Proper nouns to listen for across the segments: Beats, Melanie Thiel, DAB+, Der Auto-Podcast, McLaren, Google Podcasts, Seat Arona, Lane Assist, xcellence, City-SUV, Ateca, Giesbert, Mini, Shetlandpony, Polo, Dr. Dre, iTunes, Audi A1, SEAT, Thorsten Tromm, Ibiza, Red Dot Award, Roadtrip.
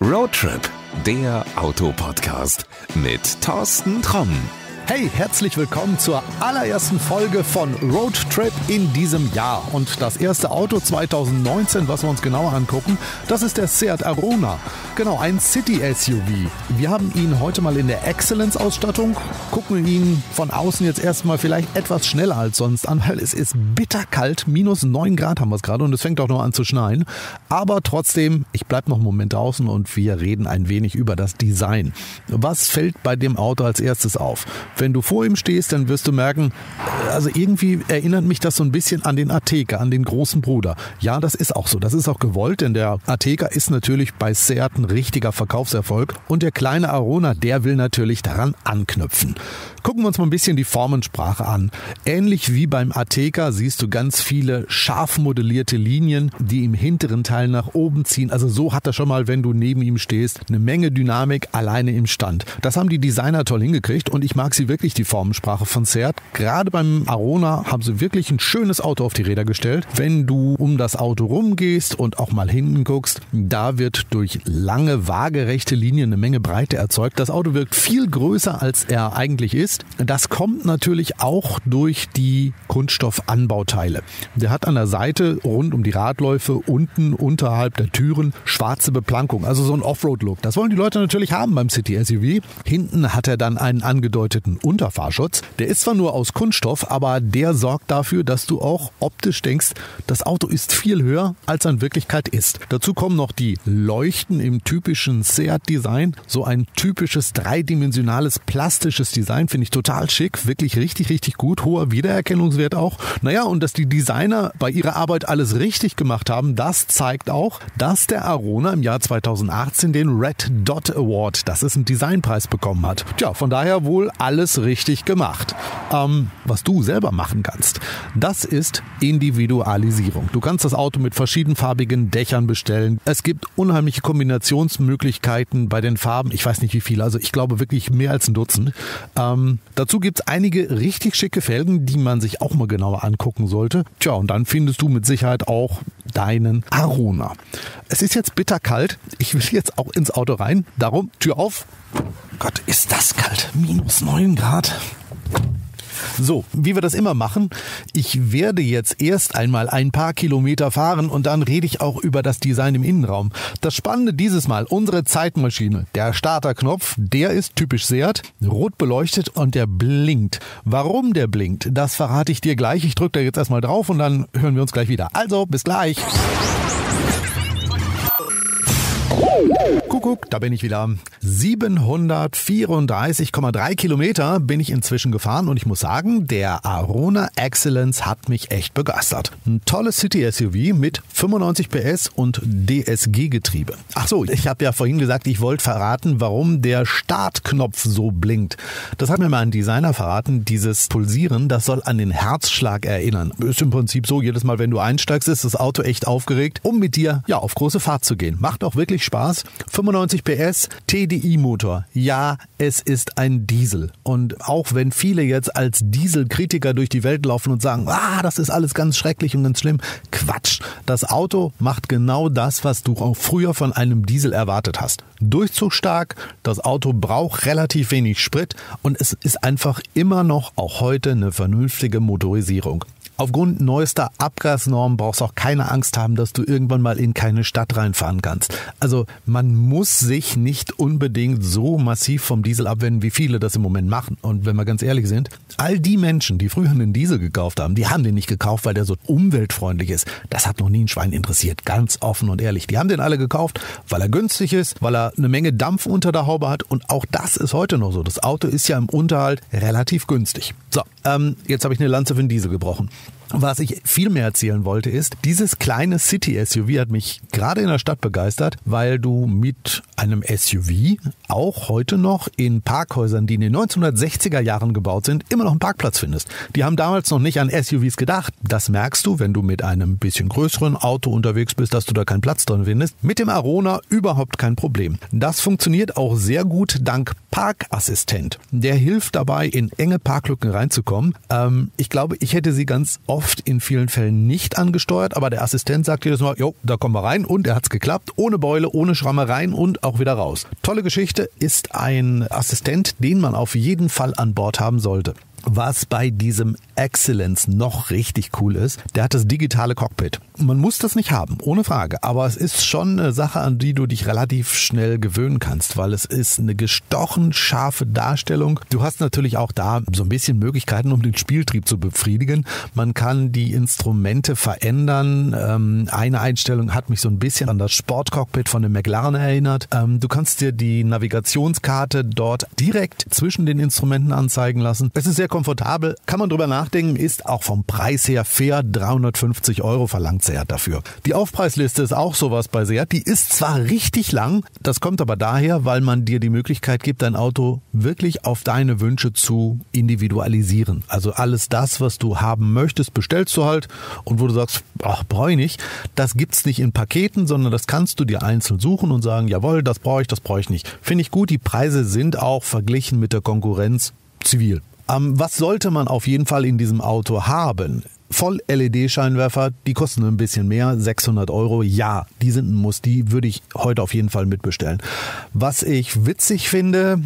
Roadtrip, der Autopodcast mit Thorsten Tromm. Hey, herzlich willkommen zur allerersten Folge von Roadtrip in diesem Jahr. Und das erste Auto 2019, was wir uns genauer angucken, das ist der Seat Arona. Genau, ein City-SUV. Wir haben ihn heute mal in der Excellence-Ausstattung, gucken ihn von außen jetzt erstmal vielleicht etwas schneller als sonst an, weil es ist bitterkalt, -9 Grad haben wir es gerade und es fängt auch noch an zu schneien. Aber trotzdem, ich bleibe noch einen Moment draußen und wir reden ein wenig über das Design. Was fällt bei dem Auto als erstes auf? Wenn du vor ihm stehst, dann wirst du merken, also irgendwie erinnert mich das so ein bisschen an den Ateca, an den großen Bruder. Ja, das ist auch so. Das ist auch gewollt, denn der Ateca ist natürlich bei Seat ein richtiger Verkaufserfolg. Und der kleine Arona, der will natürlich daran anknüpfen. Gucken wir uns mal ein bisschen die Formensprache an. Ähnlich wie beim Ateca siehst du ganz viele scharf modellierte Linien, die im hinteren Teil nach oben ziehen. Also so hat er schon mal, wenn du neben ihm stehst, eine Menge Dynamik alleine im Stand. Das haben die Designer toll hingekriegt und ich mag sie wirklich, die Formensprache von Seat. Gerade beim Arona haben sie wirklich ein schönes Auto auf die Räder gestellt. Wenn du um das Auto rumgehst und auch mal hinten guckst, da wird durch lange waagerechte Linien eine Menge Breite erzeugt. Das Auto wirkt viel größer, als er eigentlich ist. Das kommt natürlich auch durch die Kunststoffanbauteile. Der hat an der Seite rund um die Radläufe unten unterhalb der Türen schwarze Beplankung, also so ein Offroad-Look. Das wollen die Leute natürlich haben beim City-SUV. Hinten hat er dann einen angedeuteten Unterfahrschutz. Der ist zwar nur aus Kunststoff, aber der sorgt dafür, dass du auch optisch denkst, das Auto ist viel höher, als er in Wirklichkeit ist. Dazu kommen noch die Leuchten im typischen Seat-Design. So ein typisches dreidimensionales plastisches Design finde ich total schick. Wirklich richtig, richtig gut. Hoher Wiedererkennungswert auch. Naja, und dass die Designer bei ihrer Arbeit alles richtig gemacht haben, das zeigt auch, dass der Arona im Jahr 2018 den Red Dot Award, das ist ein Designpreis, bekommen hat. Tja, von daher wohl alles richtig gemacht. Was du selber machen kannst, das ist Individualisierung. Du kannst das Auto mit verschiedenfarbigen Dächern bestellen. Es gibt unheimliche Kombinationsmöglichkeiten bei den Farben. Ich weiß nicht wie viele, also ich glaube wirklich mehr als ein Dutzend. Dazu gibt es einige richtig schicke Felgen, die man sich auch mal genauer angucken sollte. Tja, und dann findest du mit Sicherheit auch deinen Arona. Es ist jetzt bitterkalt. Ich will jetzt auch ins Auto rein. Darum, Tür auf. Gott, ist das kalt. -9 Grad. So, wie wir das immer machen, ich werde jetzt erst einmal ein paar Kilometer fahren und dann rede ich auch über das Design im Innenraum. Das Spannende dieses Mal, unsere Zeitmaschine, der Starterknopf, der ist typisch Seat, rot beleuchtet und der blinkt. Warum der blinkt, das verrate ich dir gleich. Ich drücke da jetzt erstmal drauf und dann hören wir uns gleich wieder. Also, bis gleich. Kuckuck, da bin ich wieder. 734,3 Kilometer bin ich inzwischen gefahren und ich muss sagen, der Arona Excellence hat mich echt begeistert. Ein tolles City-SUV mit 95 PS und DSG-Getriebe. Ach so, ich habe ja vorhin gesagt, ich wollte verraten, warum der Startknopf so blinkt. Das hat mir mal ein Designer verraten, dieses Pulsieren, das soll an den Herzschlag erinnern. Ist im Prinzip so, jedes Mal, wenn du einsteigst, ist das Auto echt aufgeregt, um mit dir ja auf große Fahrt zu gehen. Macht auch wirklich Spaß. 95 PS, TDI-Motor. Ja, es ist ein Diesel. Und auch wenn viele jetzt als Dieselkritiker durch die Welt laufen und sagen, das ist alles ganz schrecklich und ganz schlimm. Quatsch. Das Auto macht genau das, was du auch früher von einem Diesel erwartet hast. Durchzugsstark, das Auto braucht relativ wenig Sprit und es ist einfach immer noch, auch heute, eine vernünftige Motorisierung. Aufgrund neuester Abgasnormen brauchst du auch keine Angst haben, dass du irgendwann mal in keine Stadt reinfahren kannst. Also man muss sich nicht unbedingt so massiv vom Diesel abwenden, wie viele das im Moment machen. Und wenn wir ganz ehrlich sind, all die Menschen, die früher einen Diesel gekauft haben, die haben den nicht gekauft, weil der so umweltfreundlich ist. Das hat noch nie ein Schwein interessiert, ganz offen und ehrlich. Die haben den alle gekauft, weil er günstig ist, weil er eine Menge Dampf unter der Haube hat. Und auch das ist heute noch so. Das Auto ist ja im Unterhalt relativ günstig. So, jetzt habe ich eine Lanze für den Diesel gebrochen. Was ich viel mehr erzählen wollte ist, dieses kleine City-SUV hat mich gerade in der Stadt begeistert, weil du mit einem SUV auch heute noch in Parkhäusern, die in den 1960er Jahren gebaut sind, immer noch einen Parkplatz findest. Die haben damals noch nicht an SUVs gedacht. Das merkst du, wenn du mit einem bisschen größeren Auto unterwegs bist, dass du da keinen Platz drin findest. Mit dem Arona überhaupt kein Problem. Das funktioniert auch sehr gut dank Parkassistent. Der hilft dabei, in enge Parklücken reinzukommen. Ich glaube, ich hätte sie ganz oft oft in vielen Fällen nicht angesteuert, aber der Assistent sagt jedes Mal, jo, da kommen wir rein und er hat es geklappt, ohne Beule, ohne Schramme rein und auch wieder raus. Tolle Geschichte, ist ein Assistent, den man auf jeden Fall an Bord haben sollte. Was bei diesem Excellence noch richtig cool ist, der hat das digitale Cockpit. Man muss das nicht haben, ohne Frage, aber es ist schon eine Sache, an die du dich relativ schnell gewöhnen kannst, weil es ist eine gestochen scharfe Darstellung. Du hast natürlich auch da so ein bisschen Möglichkeiten, um den Spieltrieb zu befriedigen. Man kann die Instrumente verändern. Eine Einstellung hat mich so ein bisschen an das Sportcockpit von dem McLaren erinnert. Du kannst dir die Navigationskarte dort direkt zwischen den Instrumenten anzeigen lassen. Es ist sehr komfortabel, kann man drüber nachdenken, ist auch vom Preis her fair, 350 € verlangt SEAT dafür. Die Aufpreisliste ist auch sowas bei SEAT, die ist zwar richtig lang, das kommt aber daher, weil man dir die Möglichkeit gibt, dein Auto wirklich auf deine Wünsche zu individualisieren. Also alles das, was du haben möchtest, bestellst du halt und wo du sagst, ach, brauche ich nicht, das gibt's nicht in Paketen, sondern das kannst du dir einzeln suchen und sagen, jawohl, das brauche ich nicht. Finde ich gut, die Preise sind auch verglichen mit der Konkurrenz zivil. Was sollte man auf jeden Fall in diesem Auto haben? Voll-LED-Scheinwerfer, die kosten ein bisschen mehr, 600 €, ja, die sind ein Muss, die würde ich heute auf jeden Fall mitbestellen. Was ich witzig finde,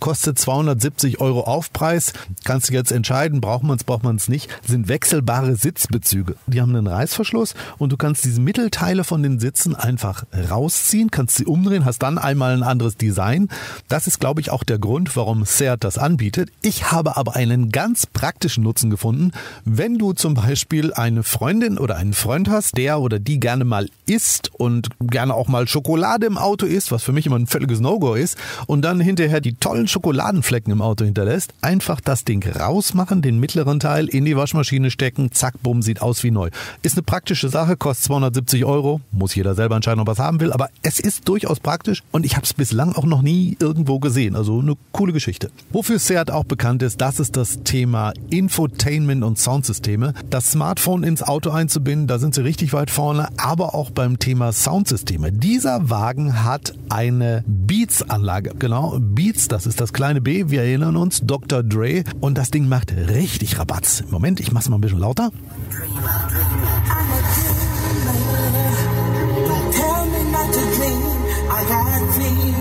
kostet 270 € Aufpreis, kannst du jetzt entscheiden, braucht man es nicht, sind wechselbare Sitzbezüge. Die haben einen Reißverschluss und du kannst diese Mittelteile von den Sitzen einfach rausziehen, kannst sie umdrehen, hast dann einmal ein anderes Design. Das ist, glaube ich, auch der Grund, warum SEAT das anbietet. Ich habe aber einen ganz praktischen Nutzen gefunden, wenn du zum Beispiel eine Freundin oder einen Freund hast, der oder die gerne mal isst und gerne auch mal Schokolade im Auto isst, was für mich immer ein völliges No-Go ist, und dann hinterher die tollen Schokoladenflecken im Auto hinterlässt, einfach das Ding rausmachen, den mittleren Teil in die Waschmaschine stecken, zack, bumm, sieht aus wie neu. Ist eine praktische Sache, kostet 270 €, muss jeder selber entscheiden, ob er es haben will, aber es ist durchaus praktisch und ich habe es bislang auch noch nie irgendwo gesehen, also eine coole Geschichte. Wofür SEAT auch bekannt ist, das ist das Thema Infotainment und Soundsysteme. Das Smartphone ins Auto einzubinden, da sind sie richtig weit vorne, aber auch beim Thema Soundsysteme. Dieser Wagen hat eine Beats-Anlage. Genau, Beats, das ist das kleine B, wir erinnern uns, Dr. Dre. Und das Ding macht richtig Rabatz. Moment, ich mach's mal ein bisschen lauter.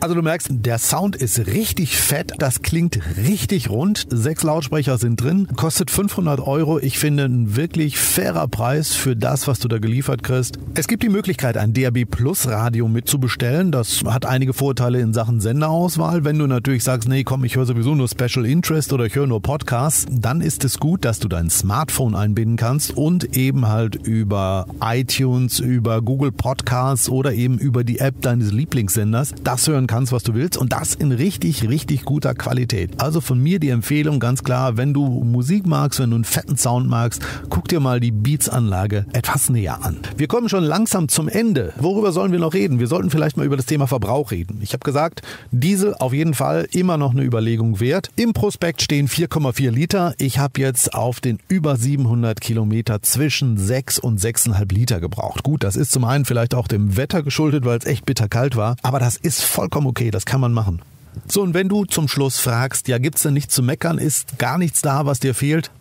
Also du merkst, der Sound ist richtig fett, das klingt richtig rund, 6 Lautsprecher sind drin, kostet 500 €, ich finde ein wirklich fairer Preis für das, was du da geliefert kriegst. Es gibt die Möglichkeit, ein DAB+ Radio mitzubestellen, das hat einige Vorteile in Sachen Senderauswahl. Wenn du natürlich sagst, nee komm, ich höre sowieso nur Special Interest oder ich höre nur Podcasts, dann ist es gut, dass du dein Smartphone einbinden kannst und eben halt über iTunes, über Google Podcasts oder eben über die App deines Lieblingssenders das hören kannst, was du willst und das in richtig, richtig guter Qualität. Also von mir die Empfehlung ganz klar, wenn du Musik magst, wenn du einen fetten Sound magst, guck dir mal die Beats-Anlage etwas näher an. Wir kommen schon langsam zum Ende. Worüber sollen wir noch reden? Wir sollten vielleicht mal über das Thema Verbrauch reden. Ich habe gesagt, Diesel auf jeden Fall immer noch eine Überlegung wert. Im Prospekt stehen 4,4 Liter. Ich habe jetzt auf den über 700 Kilometer zwischen 6 und 6,5 Liter gebraucht. Gut, das ist zum einen vielleicht auch dem Wetter geschuldet, weil es echt bitterkalt war, aber das ist vollkommen okay, das kann man machen. So, und wenn du zum Schluss fragst, ja, gibt's denn nichts zu meckern, ist gar nichts da, was dir fehlt?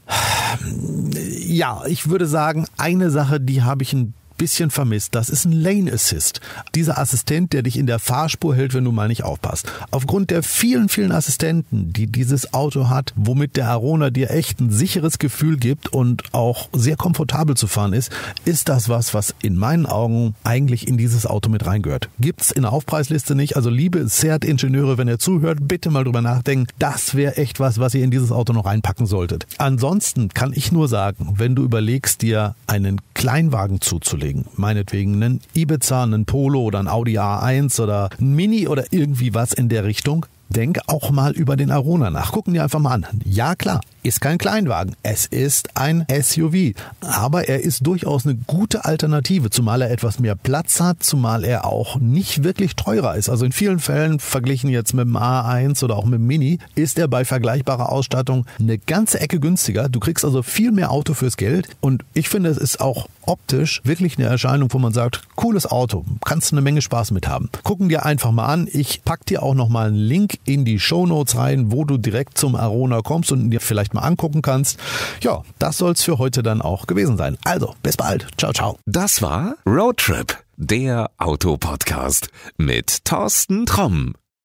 Ja, ich würde sagen, eine Sache, die habe ich ein bisschen vermisst, das ist ein Lane Assist. Dieser Assistent, der dich in der Fahrspur hält, wenn du mal nicht aufpasst. Aufgrund der vielen, vielen Assistenten, die dieses Auto hat, womit der Arona dir echt ein sicheres Gefühl gibt und auch sehr komfortabel zu fahren ist, ist das was, was in meinen Augen eigentlich in dieses Auto mit reingehört. Gibt's in der Aufpreisliste nicht, also liebe SEAT-Ingenieure, wenn ihr zuhört, bitte mal drüber nachdenken, das wäre echt was, was ihr in dieses Auto noch reinpacken solltet. Ansonsten kann ich nur sagen, wenn du überlegst, dir einen Kleinwagen zuzulegen, meinetwegen einen Ibiza, einen Polo oder einen Audi A1 oder einen Mini oder irgendwie was in der Richtung, denk auch mal über den Arona nach. Gucken dir einfach mal an. Ja klar, ist kein Kleinwagen, es ist ein SUV, aber er ist durchaus eine gute Alternative, zumal er etwas mehr Platz hat, zumal er auch nicht wirklich teurer ist. Also in vielen Fällen, verglichen jetzt mit dem A1 oder auch mit dem Mini, ist er bei vergleichbarer Ausstattung eine ganze Ecke günstiger. Du kriegst also viel mehr Auto fürs Geld und ich finde, es ist auch optisch wirklich eine Erscheinung, wo man sagt, cooles Auto, kannst du eine Menge Spaß mit haben. Gucken dir einfach mal an. Ich packe dir auch nochmal einen Link Link in die Shownotes rein, wo du direkt zum Arona kommst und dir vielleicht mal angucken kannst. Ja, das soll es für heute dann auch gewesen sein. Also, bis bald. Ciao, ciao. Das war Roadtrip, der Autopodcast mit Thorsten Tromm.